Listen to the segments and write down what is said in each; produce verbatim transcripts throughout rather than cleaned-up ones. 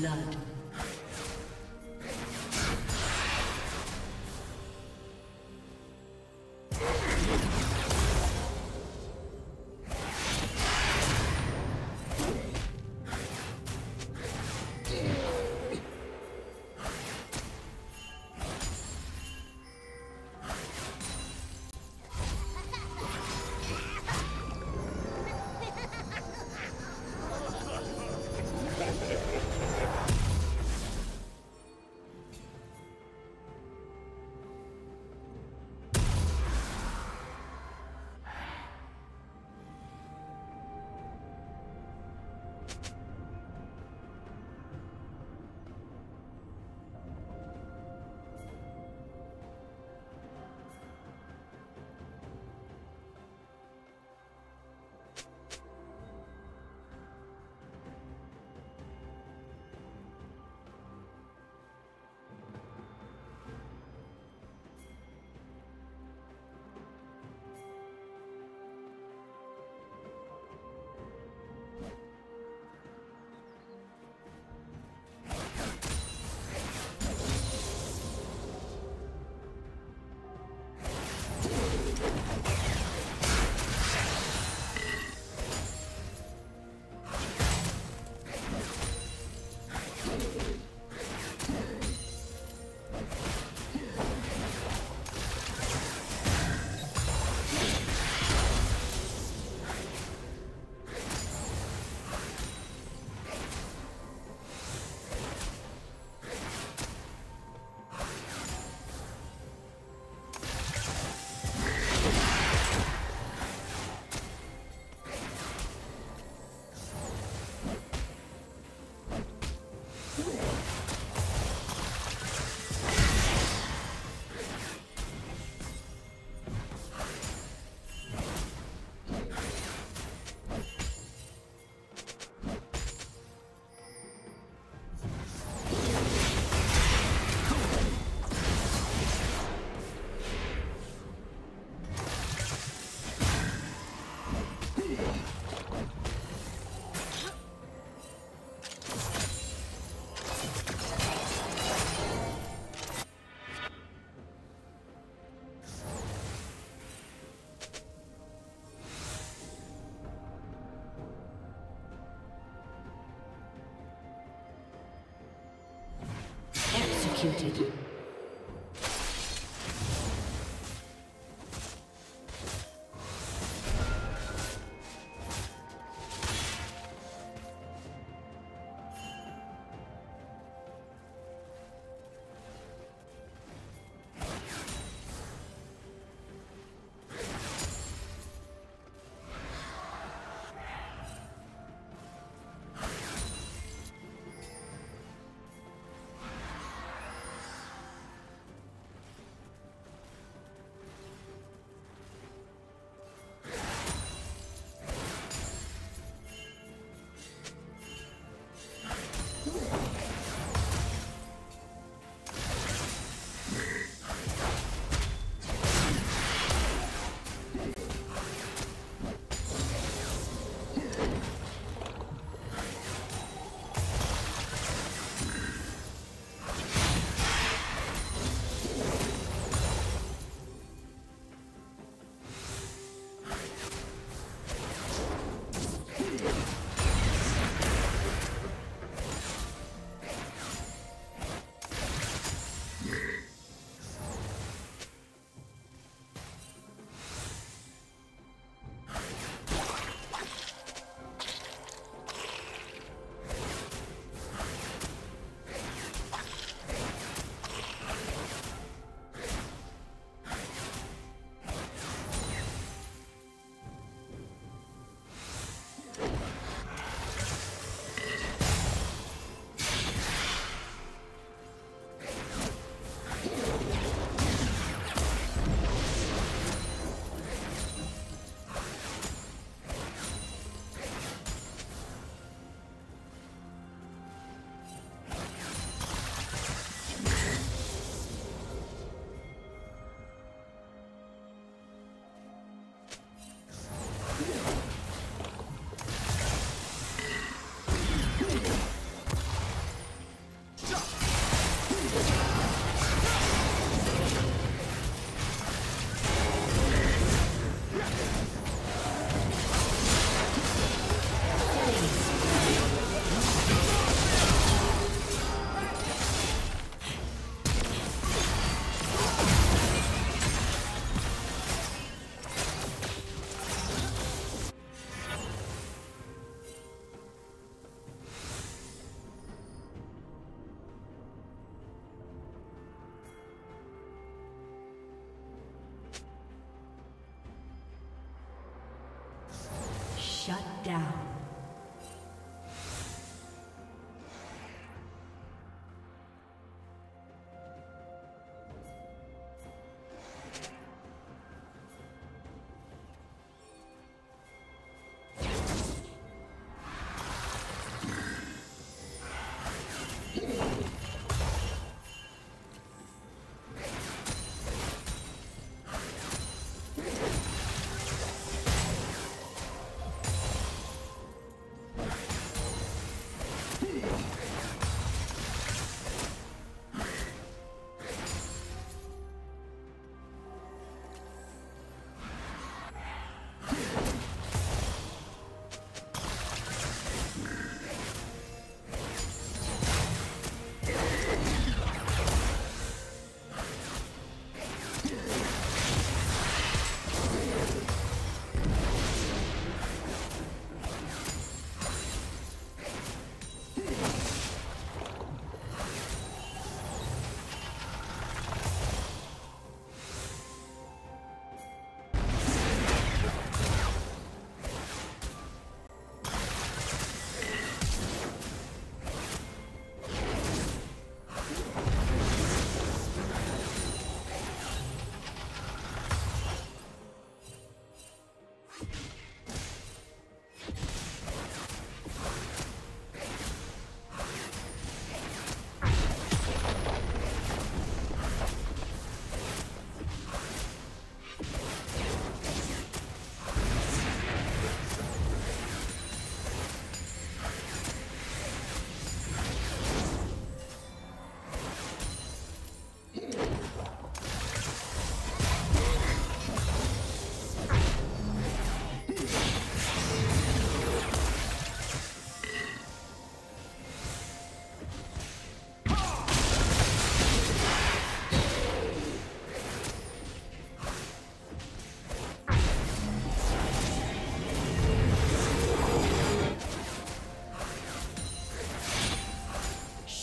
blood. Executed. down.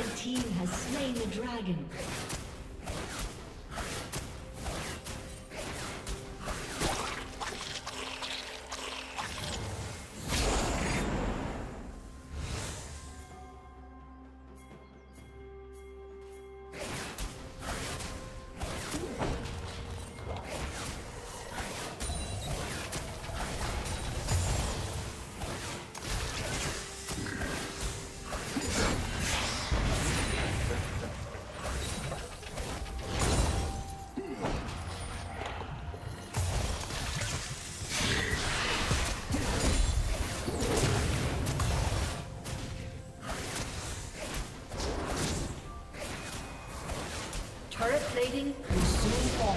The team has slain the dragon. plating will soon fall.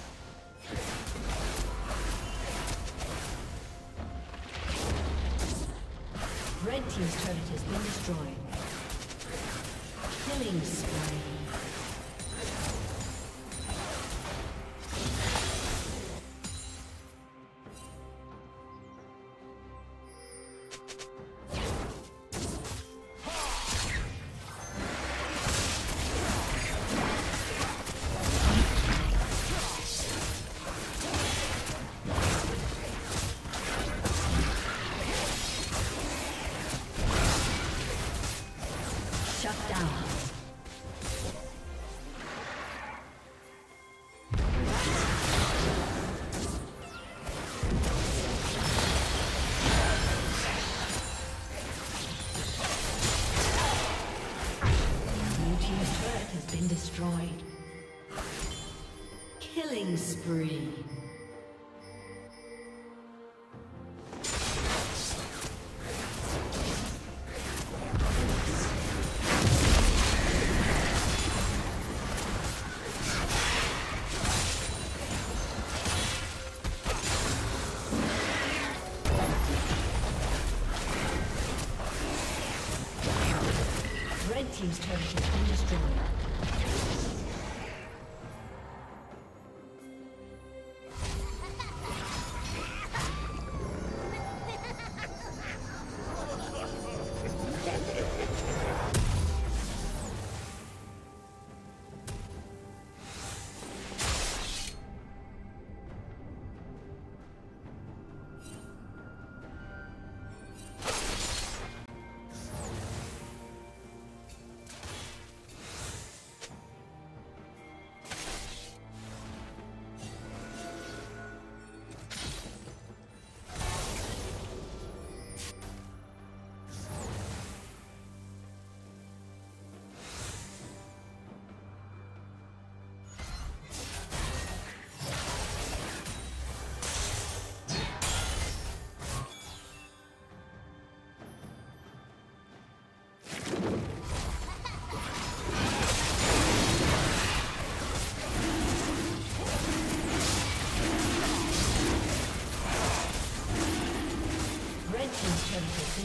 Red team's turret has been destroyed. Killing spree. Destroyed. Killing spree. Red team's turret has been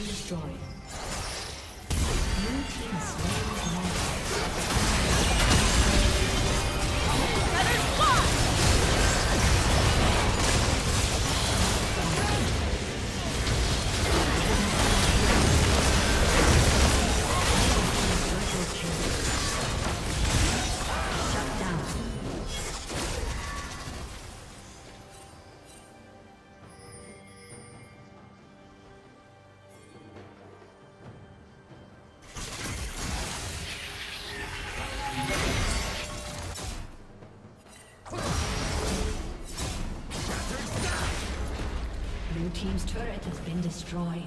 destroyed. team's turret has been destroyed.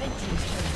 Red team's turret.